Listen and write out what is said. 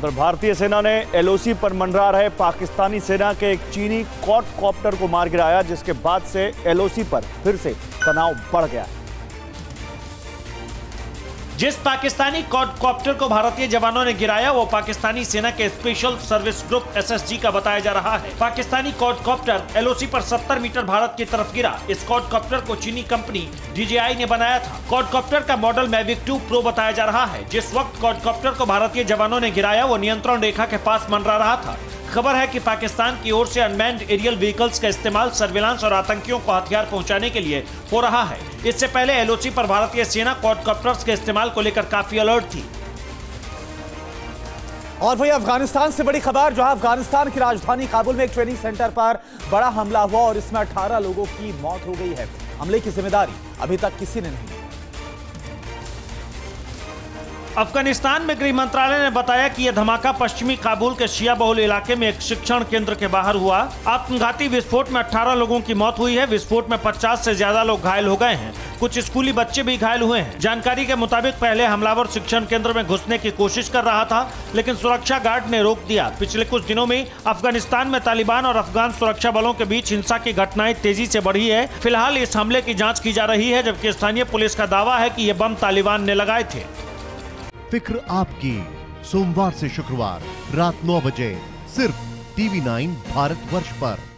उधर भारतीय सेना ने एलओसी पर मंडरा रहे पाकिस्तानी सेना के एक चीनी क्वाडकॉप्टर को मार गिराया, जिसके बाद से एलओसी पर फिर से तनाव बढ़ गया। जिस पाकिस्तानी क्वाडकॉप्टर को भारतीय जवानों ने गिराया वो पाकिस्तानी सेना के स्पेशल सर्विस ग्रुप SSG का बताया जा रहा है। पाकिस्तानी क्वाडकॉप्टर एलओसी पर 70 मीटर भारत की तरफ गिरा। इस क्वाडकॉप्टर को चीनी कंपनी DJI ने बनाया था। क्वाडकॉप्टर का मॉडल मेविक 2 प्रो बताया जा रहा है। जिस वक्त क्वाडकॉप्टर को भारतीय जवानों ने गिराया वो नियंत्रण रेखा के पास मंडरा रहा था। खबर है कि पाकिस्तान की ओर से अनमैंड एरियल व्हीकल्स का इस्तेमाल सर्विलांस और आतंकियों को हथियार पहुंचाने के लिए हो रहा है। इससे पहले एलओसी पर भारतीय सेना क्वाडकॉप्टर्स के इस्तेमाल को लेकर काफी अलर्ट थी। और वही अफगानिस्तान से बड़ी खबर, जहां अफगानिस्तान की राजधानी काबुल में एक ट्रेनिंग सेंटर पर बड़ा हमला हुआ और इसमें 18 लोगों की मौत हो गई है। हमले की जिम्मेदारी अभी तक किसी ने नहीं। अफगानिस्तान में गृह मंत्रालय ने बताया कि यह धमाका पश्चिमी काबुल के शिया बहुल इलाके में एक शिक्षण केंद्र के बाहर हुआ। आत्मघाती विस्फोट में 18 लोगों की मौत हुई है। विस्फोट में 50 से ज्यादा लोग घायल हो गए हैं। कुछ स्कूली बच्चे भी घायल हुए हैं। जानकारी के मुताबिक पहले हमलावर शिक्षण केंद्र में घुसने की कोशिश कर रहा था, लेकिन सुरक्षा गार्ड ने रोक दिया। पिछले कुछ दिनों में अफगानिस्तान में तालिबान और अफगान सुरक्षा बलों के बीच हिंसा की घटनाएं तेजी से बढ़ी है। फिलहाल इस हमले की जाँच की जा रही है, जबकि स्थानीय पुलिस का दावा है कि ये बम तालिबान ने लगाए थे। फिक्र आपकी, सोमवार से शुक्रवार रात 9 बजे सिर्फ TV9 भारतवर्ष पर।